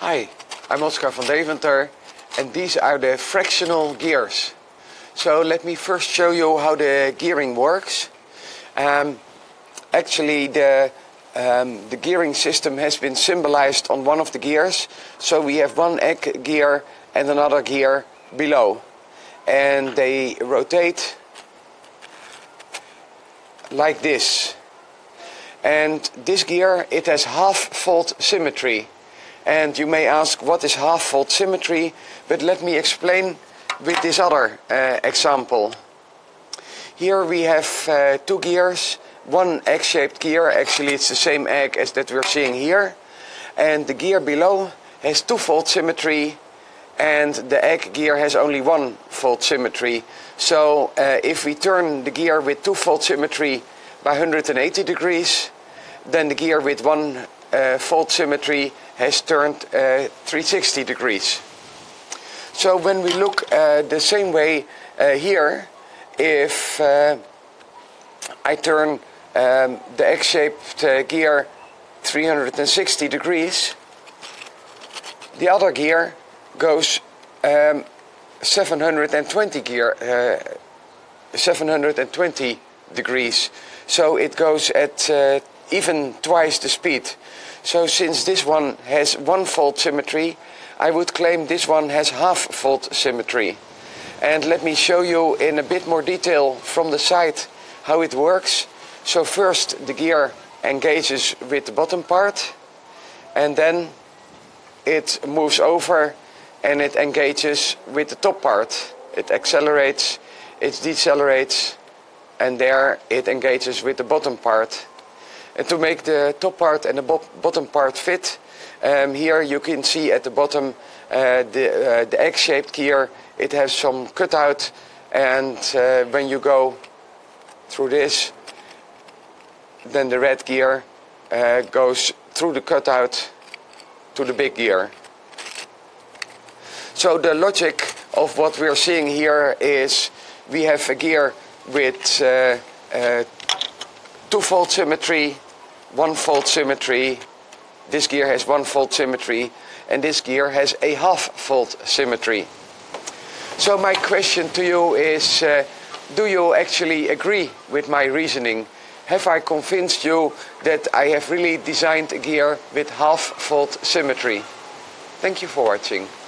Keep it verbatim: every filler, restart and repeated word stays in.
Hi, I'm Oskar van Deventer, and these are the fractional gears. So let me first show you how the gearing works. Um, actually, the, um, the gearing system has been symbolized on one of the gears. So we have one egg gear and another gear below. And they rotate like this. And this gear, it has half-fold symmetry. And you may ask, what is half-fold symmetry? But let me explain with this other uh, example. Here we have uh, two gears, one egg-shaped gear, actually it's the same egg as that we're seeing here. And the gear below has two-fold symmetry, and the egg gear has only one-fold symmetry. So uh, if we turn the gear with two-fold symmetry by one hundred eighty degrees, then the gear with one Uh, fold symmetry has turned uh, three hundred sixty degrees. So when we look uh, the same way uh, here, if uh, I turn um, the egg-shaped uh, gear three hundred sixty degrees, the other gear goes um, seven hundred twenty gear uh, seven hundred twenty degrees. So it goes at uh, even twice the speed. So since this one has one-fold symmetry, I would claim this one has half-fold symmetry. And let me show you in a bit more detail from the side how it works. So first the gear engages with the bottom part, and then it moves over and it engages with the top part. It accelerates, it decelerates, and there it engages with the bottom part. And to make the top part and the bo bottom part fit, um, here you can see at the bottom uh, the, uh, the egg-shaped gear. It has some cutout, and uh, when you go through this, then the red gear uh, goes through the cutout to the big gear. So the logic of what we're seeing here is we have a gear with uh, uh, two-fold symmetry, one-fold symmetry, this gear has one-fold symmetry, and this gear has a half-fold symmetry. So my question to you is, uh, do you actually agree with my reasoning? Have I convinced you that I have really designed a gear with half-fold symmetry? Thank you for watching.